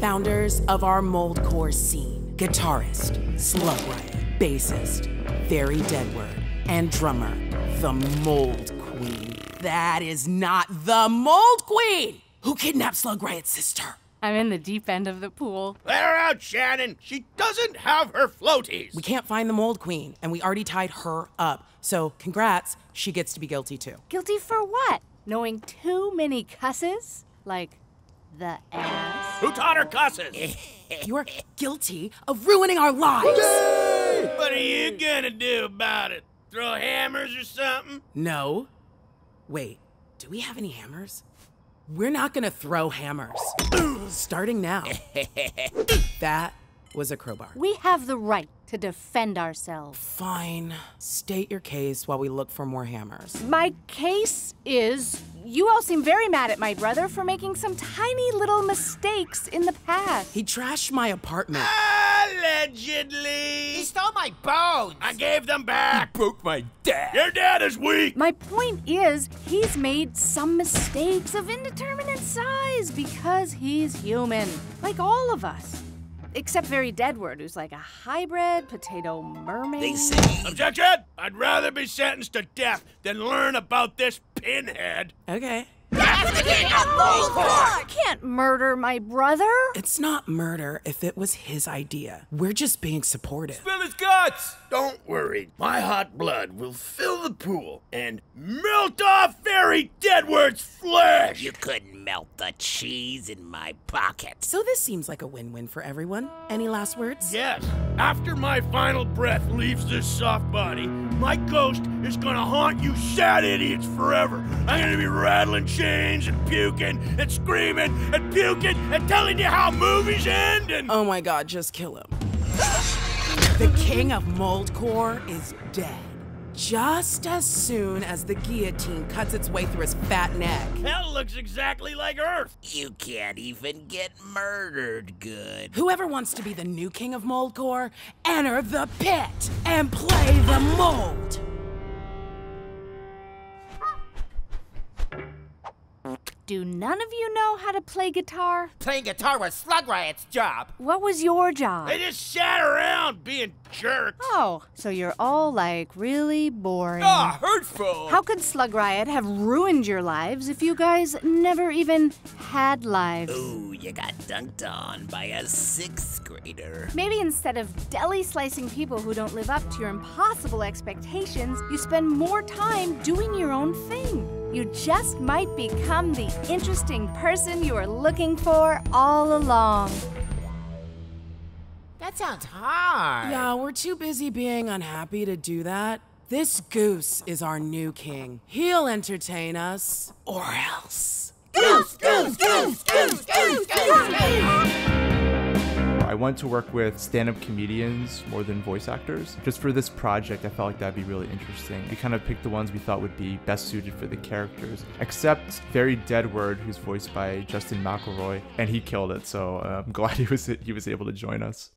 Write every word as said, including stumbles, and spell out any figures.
founders of our Moldcore scene. Guitarist, Slug Riot, bassist, Fairy Deadward, and drummer, the Mold Queen. That is not the Mold Queen! Who kidnapped Slug Riot's sister? I'm in the deep end of the pool. Let her out, Shannon! She doesn't have her floaties! We can't find the Mold Queen, and we already tied her up. So, congrats, she gets to be guilty too. Guilty for what? Knowing too many cusses? Like, the ass? Who taught her cusses? You're guilty of ruining our lives! Yay! What are you gonna do about it? Throw hammers or something? No. Wait, do we have any hammers? We're not gonna throw hammers. Starting now. That was a crowbar. We have the right to defend ourselves. Fine. State your case while we look for more hammers. My case is you all seem very mad at my brother for making some tiny little mistakes in the past. He trashed my apartment. Allegedly. He stole my bones. I gave them back. He broke my dad. Your dad is weak. My point is, he's made some mistakes of indeterminate size because he's human, like all of us. Except Very Deadward, who's like a hybrid potato mermaid. They say... Objection! I'd rather be sentenced to death than learn about this pinhead. Okay. That's the king of Moldcore! I can't murder my brother. It's not murder if it was his idea. We're just being supportive. Spill his guts! Don't worry. My hot blood will fill the pool and melt off Fairy Deadward's flesh! You couldn't melt the cheese in my pocket. So this seems like a win-win for everyone. Any last words? Yes. After my final breath leaves this soft body, my ghost is gonna haunt you sad idiots forever. I'm gonna be rattling chains and puking and screaming and puking and telling you how movies end and... Oh my god, just kill him. The king of Moldcore is dead. Just as soon as the guillotine cuts its way through his fat neck. Hell looks exactly like Earth. You can't even get murdered good. Whoever wants to be the new king of Moldcore, enter the pit and play the mold. Do none of you know how to play guitar? Playing guitar was Slug Riot's job. What was your job? They just sat around being jerks. Oh, so you're all like really boring. Ah, hurtful. How could Slug Riot have ruined your lives if you guys never even had lives? Ooh, you got dunked on by a sixth grader. Maybe instead of deli slicing people who don't live up to your impossible expectations, you spend more time doing your own thing. You just might become the interesting person you were looking for all along. That sounds hard. Yeah, we're too busy being unhappy to do that. This goose is our new king. He'll entertain us, or else. Goose, goose, goose, goose, goose, goose, goose! I want to work with stand-up comedians more than voice actors. Just for this project, I felt like that'd be really interesting. We kind of picked the ones we thought would be best suited for the characters, except Fairy Deadward, who's voiced by Justin McElroy, and he killed it, so I'm glad he was, he was able to join us.